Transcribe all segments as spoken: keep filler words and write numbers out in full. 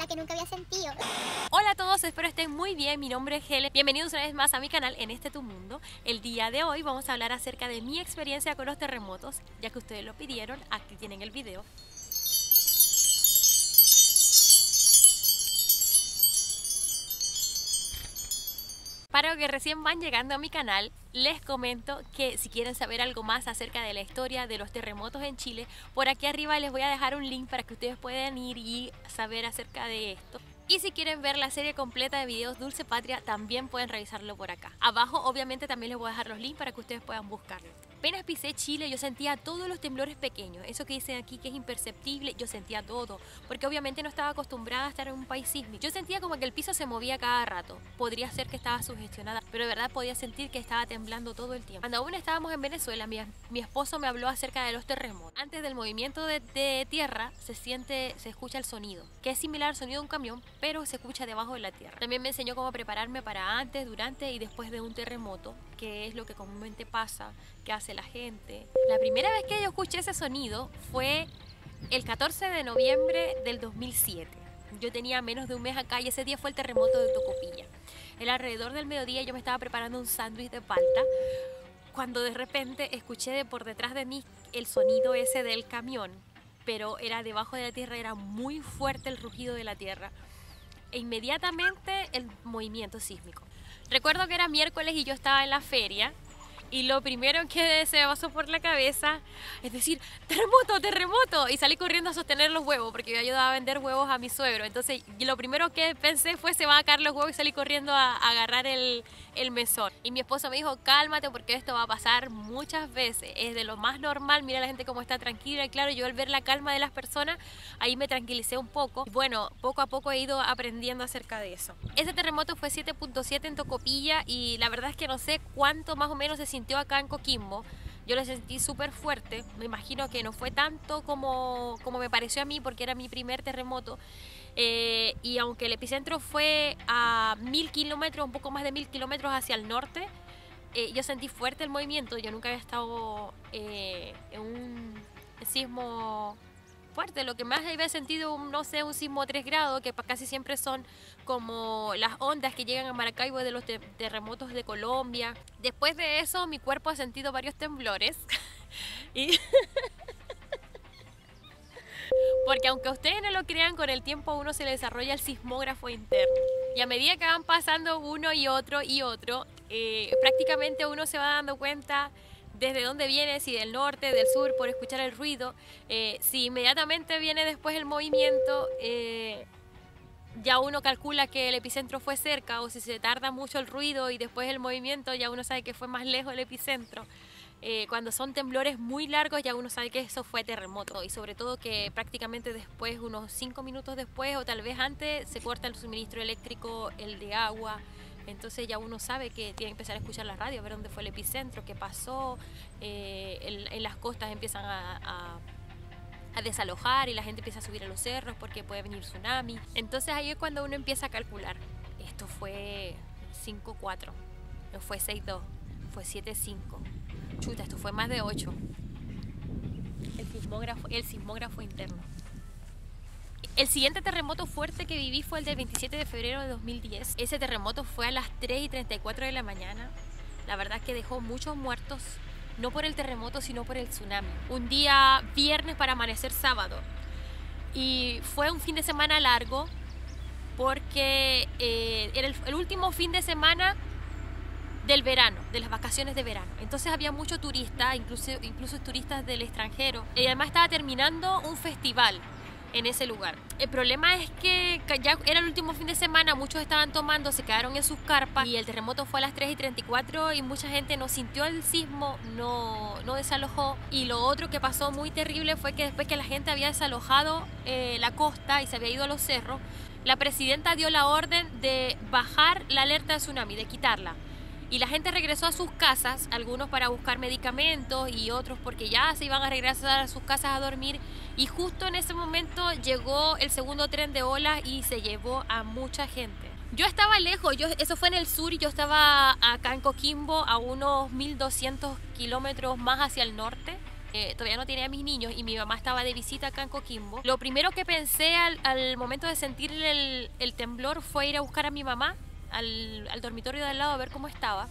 la que nunca había sentido. Hola a todos, espero estén muy bien, mi nombre es Helen. Bienvenidos una vez más a mi canal En Este Tu Mundo. El día de hoy vamos a hablar acerca de mi experiencia con los terremotos, ya que ustedes lo pidieron, aquí tienen el video. Para los que recién van llegando a mi canal, les comento que si quieren saber algo más acerca de la historia de los terremotos en Chile, por aquí arriba les voy a dejar un link para que ustedes puedan ir y saber acerca de esto. Y si quieren ver la serie completa de videos Dulce Patria, también pueden revisarlo por acá. Abajo obviamente también les voy a dejar los links para que ustedes puedan buscarlos. Apenas pisé Chile, yo sentía todos los temblores pequeños. Eso que dicen aquí que es imperceptible, yo sentía todo. Porque obviamente no estaba acostumbrada a estar en un país sísmico. Yo sentía como que el piso se movía cada rato. Podría ser que estaba sugestionada, pero de verdad podía sentir que estaba temblando todo el tiempo. Cuando aún estábamos en Venezuela, mi, mi esposo me habló acerca de los terremotos. Antes del movimiento de, de tierra, se siente, se escucha el sonido, que es similar al sonido de un camión, pero se escucha debajo de la tierra. También me enseñó cómo prepararme para antes, durante y después de un terremoto, que es lo que comúnmente pasa, que hace la gente. La primera vez que yo escuché ese sonido fue el catorce de noviembre del dos mil siete. Yo tenía menos de un mes acá y ese día fue el terremoto de Tocopilla. El alrededor del mediodía yo me estaba preparando un sándwich de palta, cuando de repente escuché de por detrás de mí el sonido ese del camión, pero era debajo de la tierra, era muy fuerte el rugido de la tierra. E inmediatamente el movimiento sísmico. Recuerdo que era miércoles y yo estaba en la feria y lo primero que se me pasó por la cabeza es decir, terremoto, terremoto, y salí corriendo a sostener los huevos porque yo ayudaba a vender huevos a mi suegro. Entonces lo primero que pensé fue, se van a caer los huevos, y salí corriendo a, a agarrar el, el mesón. Y mi esposo me dijo, cálmate porque esto va a pasar muchas veces, es de lo más normal, mira la gente como está tranquila. Y claro, yo al ver la calma de las personas, ahí me tranquilicé un poco. Y bueno, poco a poco he ido aprendiendo acerca de eso. Ese terremoto fue siete punto siete en Tocopilla y la verdad es que no sé cuánto más o menos se sintió acá en Coquimbo. Yo lo sentí súper fuerte, me imagino que no fue tanto como, como me pareció a mí porque era mi primer terremoto, eh, y aunque el epicentro fue a mil kilómetros, un poco más de mil kilómetros hacia el norte, eh, yo sentí fuerte el movimiento. Yo nunca había estado eh, en un sismo fuerte. Lo que más había sentido, no sé, un sismo tres grados, que casi siempre son como las ondas que llegan a Maracaibo de los terremotos de Colombia. Después de eso mi cuerpo ha sentido varios temblores y porque aunque ustedes no lo crean, con el tiempo a uno se le desarrolla el sismógrafo interno. Y a medida que van pasando uno y otro y otro, eh, prácticamente uno se va dando cuenta desde dónde viene, si del norte, del sur, por escuchar el ruido. Eh, si inmediatamente viene después el movimiento, eh, ya uno calcula que el epicentro fue cerca, o si se tarda mucho el ruido y después el movimiento, ya uno sabe que fue más lejos el epicentro. Eh, cuando son temblores muy largos, ya uno sabe que eso fue terremoto, y sobre todo que prácticamente después, unos cinco minutos después o tal vez antes, se corta el suministro eléctrico, el de agua. Entonces ya uno sabe que tiene que empezar a escuchar la radio, a ver dónde fue el epicentro, qué pasó. Eh, en, en las costas empiezan a, a, a desalojar y la gente empieza a subir a los cerros porque puede venir tsunami. Entonces ahí es cuando uno empieza a calcular. Esto fue cinco cuatro, no fue seis dos, fue siete cinco. Chuta, esto fue más de ocho. El sismógrafo, el sismógrafo interno. El siguiente terremoto fuerte que viví fue el del veintisiete de febrero de dos mil diez. Ese terremoto fue a las tres y treinta y cuatro de la mañana. La verdad es que dejó muchos muertos, no por el terremoto, sino por el tsunami. Un día viernes para amanecer sábado. Y fue un fin de semana largo porque eh, era el, el último fin de semana del verano, de las vacaciones de verano. Entonces había muchos turistas, incluso, incluso turistas del extranjero. Y además estaba terminando un festival en ese lugar. El problema es que ya era el último fin de semana, muchos estaban tomando, se quedaron en sus carpas y el terremoto fue a las tres y treinta y cuatro y mucha gente no sintió el sismo, no, no desalojó. Y lo otro que pasó muy terrible fue que después que la gente había desalojado eh, la costa y se había ido a los cerros, la presidenta dio la orden de bajar la alerta de tsunami, de quitarla. Y la gente regresó a sus casas, algunos para buscar medicamentos y otros porque ya se iban a regresar a sus casas a dormir. Y justo en ese momento llegó el segundo tren de olas y se llevó a mucha gente. Yo estaba lejos, yo, eso fue en el sur, y yo estaba acá en Coquimbo a unos mil doscientos kilómetros más hacia el norte. eh, todavía no tenía a mis niños y mi mamá estaba de visita acá en Coquimbo. Lo primero que pensé al, al momento de sentir el, el temblor fue ir a buscar a mi mamá al, al dormitorio de al lado a ver cómo estaba.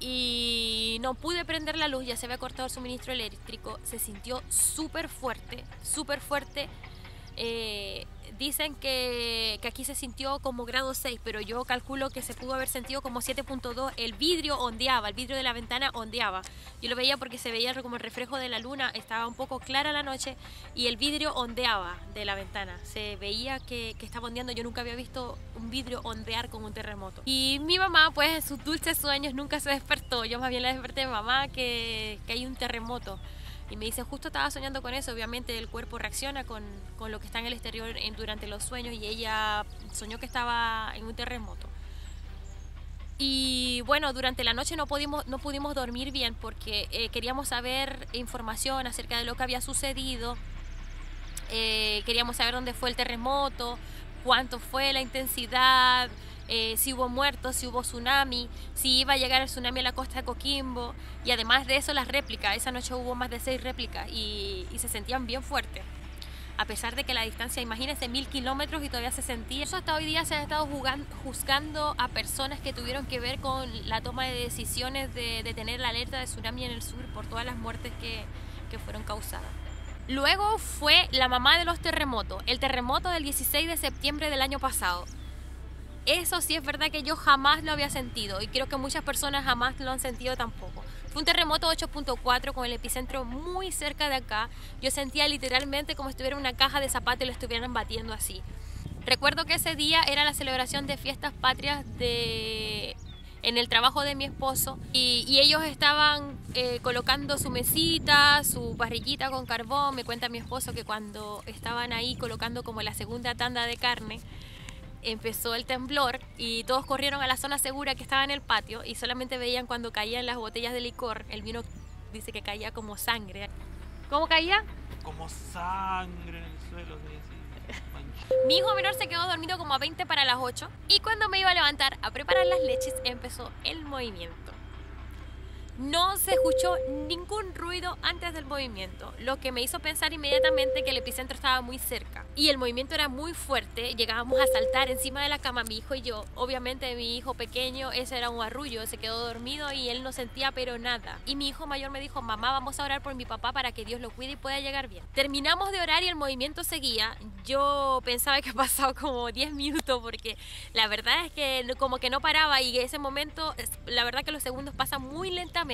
Y no pude prender la luz, ya se había cortado el suministro eléctrico. Se sintió súper fuerte, súper fuerte. Eh, dicen que, que aquí se sintió como grado seis, pero yo calculo que se pudo haber sentido como siete punto dos. El vidrio ondeaba, el vidrio de la ventana ondeaba. Yo lo veía porque se veía como el reflejo de la luna, estaba un poco clara la noche y el vidrio ondeaba de la ventana. Se veía que, que estaba ondeando, yo nunca había visto un vidrio ondear con un terremoto. Y mi mamá, pues en sus dulces sueños, nunca se despertó. Yo más bien la desperté, mamá, que, que hay un terremoto. Y me dice, justo estaba soñando con eso. Obviamente el cuerpo reacciona con, con lo que está en el exterior en, durante los sueños, y ella soñó que estaba en un terremoto. Y bueno, durante la noche no pudimos, no pudimos dormir bien porque eh, queríamos saber información acerca de lo que había sucedido. Eh, queríamos saber dónde fue el terremoto, cuánto fue la intensidad, Eh, si hubo muertos, si hubo tsunami, si iba a llegar el tsunami a la costa de Coquimbo. Y además de eso, las réplicas. Esa noche hubo más de seis réplicas y, y se sentían bien fuertes, a pesar de que la distancia, imagínense, mil kilómetros y todavía se sentía. Eso hasta hoy día se han estado jugando, juzgando a personas que tuvieron que ver con la toma de decisiones de, de tener la alerta de tsunami en el sur por todas las muertes que, que fueron causadas. Luego fue la mamá de los terremotos, el terremoto del dieciséis de septiembre del año pasado. Eso sí es verdad que yo jamás lo había sentido y creo que muchas personas jamás lo han sentido tampoco. Fue un terremoto ocho punto cuatro con el epicentro muy cerca de acá. Yo sentía literalmente como si estuviera una caja de zapatos y lo estuvieran batiendo así. Recuerdo que ese día era la celebración de fiestas patrias de... en el trabajo de mi esposo y, y ellos estaban eh, colocando su mesita, su parrillita con carbón. Me cuenta mi esposo que cuando estaban ahí colocando como la segunda tanda de carne, empezó el temblor y todos corrieron a la zona segura que estaba en el patio y solamente veían cuando caían las botellas de licor. El vino dice que caía como sangre. ¿Cómo caía? Como sangre en el suelo. Mi hijo menor se quedó dormido como a veinte para las ocho y cuando me iba a levantar a preparar las leches empezó el movimiento. No se escuchó ningún ruido antes del movimiento, lo que me hizo pensar inmediatamente que el epicentro estaba muy cerca. Y el movimiento era muy fuerte, llegábamos a saltar encima de la cama, mi hijo y yo. Obviamente mi hijo pequeño, ese era un arrullo, se quedó dormido y él no sentía pero nada. Y mi hijo mayor me dijo, mamá, vamos a orar por mi papá para que Dios lo cuide y pueda llegar bien. Terminamos de orar y el movimiento seguía. Yo pensaba que pasaba como diez minutos porque la verdad es que como que no paraba y en ese momento, la verdad que los segundos pasan muy lentamente.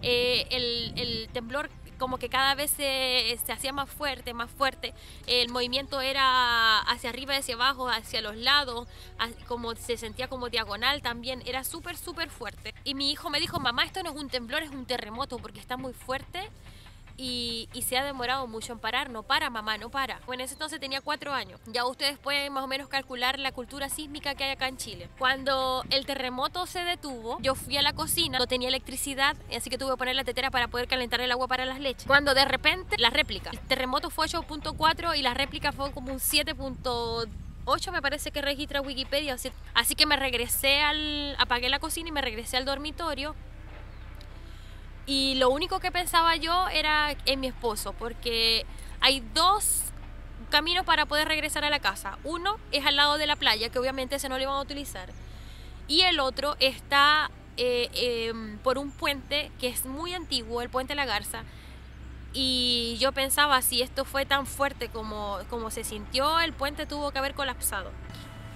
Eh, el, el temblor como que cada vez se, se hacía más fuerte, más fuerte. El movimiento era hacia arriba y hacia abajo, hacia los lados, como se sentía como diagonal también. Era súper, súper fuerte. Y mi hijo me dijo, mamá, esto no es un temblor, es un terremoto porque está muy fuerte y, y se ha demorado mucho en parar. No para, mamá, no para. Bueno, en ese entonces tenía cuatro años. Ya ustedes pueden más o menos calcular la cultura sísmica que hay acá en Chile. Cuando el terremoto se detuvo, yo fui a la cocina, no tenía electricidad, así que tuve que poner la tetera para poder calentar el agua para las leches. Cuando de repente, la réplica. El terremoto fue ocho punto cuatro y la réplica fue como un siete punto ocho, me parece que registra Wikipedia. Así que me regresé al... apagué la cocina y me regresé al dormitorio. Y lo único que pensaba yo era en mi esposo, porque hay dos caminos para poder regresar a la casa. Uno es al lado de la playa, que obviamente ese no lo iban a utilizar. Y el otro está eh, eh, por un puente que es muy antiguo, el puente La Garza. Y yo pensaba, si esto fue tan fuerte como, como se sintió, el puente tuvo que haber colapsado.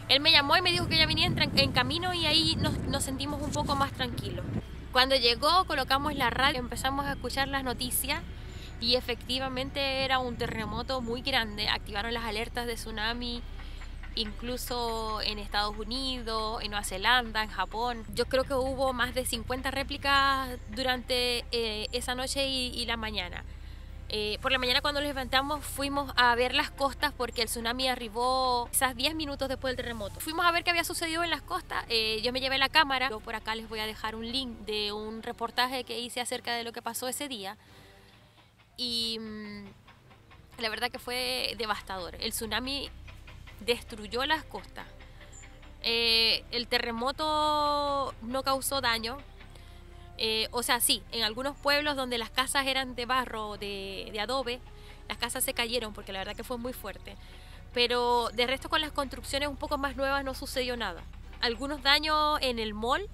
Él me llamó y me dijo que ya venía en, en camino y ahí nos, nos sentimos un poco más tranquilos. Cuando llegó, colocamos la radio, empezamos a escuchar las noticias y efectivamente era un terremoto muy grande. Activaron las alertas de tsunami, incluso en Estados Unidos, en Nueva Zelanda, en Japón. Yo creo que hubo más de cincuenta réplicas durante eh, esa noche y, y la mañana. Eh, por la mañana cuando nos levantamos fuimos a ver las costas porque el tsunami arribó quizás diez minutos después del terremoto. Fuimos a ver qué había sucedido en las costas. Eh, yo me llevé la cámara. Yo por acá les voy a dejar un link de un reportaje que hice acerca de lo que pasó ese día. Y mmm, la verdad que fue devastador. El tsunami destruyó las costas. Eh, el terremoto no causó daño. Eh, o sea, sí, en algunos pueblos donde las casas eran de barro, de, de adobe, las casas se cayeron porque la verdad que fue muy fuerte. Pero de resto con las construcciones un poco más nuevas no sucedió nada. Algunos daños en el mall,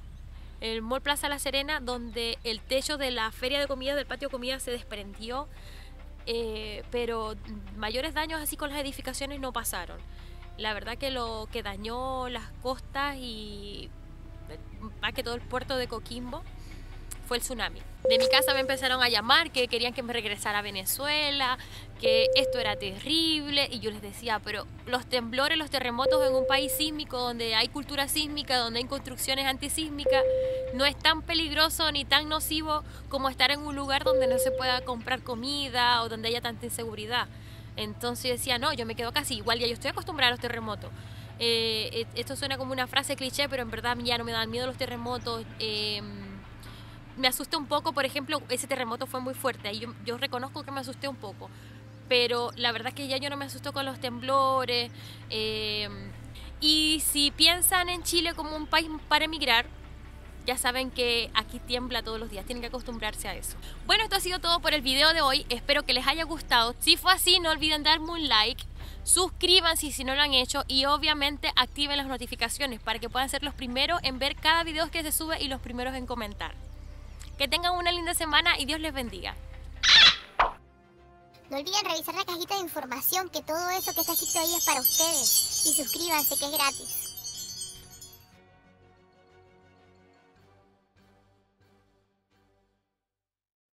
en el mall Plaza La Serena, donde el techo de la feria de comidas, del patio de comidas, se desprendió. Eh, pero mayores daños así con las edificaciones no pasaron. La verdad que lo que dañó las costas y más que todo el puerto de Coquimbo fue el tsunami. De mi casa me empezaron a llamar que querían que me regresara a Venezuela, que esto era terrible, y yo les decía, pero los temblores, los terremotos en un país sísmico, donde hay cultura sísmica, donde hay construcciones antisísmicas, no es tan peligroso ni tan nocivo como estar en un lugar donde no se pueda comprar comida o donde haya tanta inseguridad. Entonces yo decía, no, yo me quedo casi igual, ya yo estoy acostumbrada a los terremotos. Eh, esto suena como una frase cliché, pero en verdad ya no me dan miedo los terremotos. Eh, Me asusté un poco, por ejemplo, ese terremoto fue muy fuerte y yo, yo reconozco que me asusté un poco, pero la verdad es que ya yo no me asusto con los temblores. Eh, y si piensan en Chile como un país para emigrar, ya saben que aquí tiembla todos los días, tienen que acostumbrarse a eso. Bueno, esto ha sido todo por el video de hoy, espero que les haya gustado. Si fue así, no olviden darme un like, suscríbanse si no lo han hecho y obviamente activen las notificaciones para que puedan ser los primeros en ver cada video que se sube y los primeros en comentar. Que tengan una linda semana y Dios les bendiga. No olviden revisar la cajita de información, que todo eso que está escrito ahí es para ustedes. Y suscríbanse, que es gratis.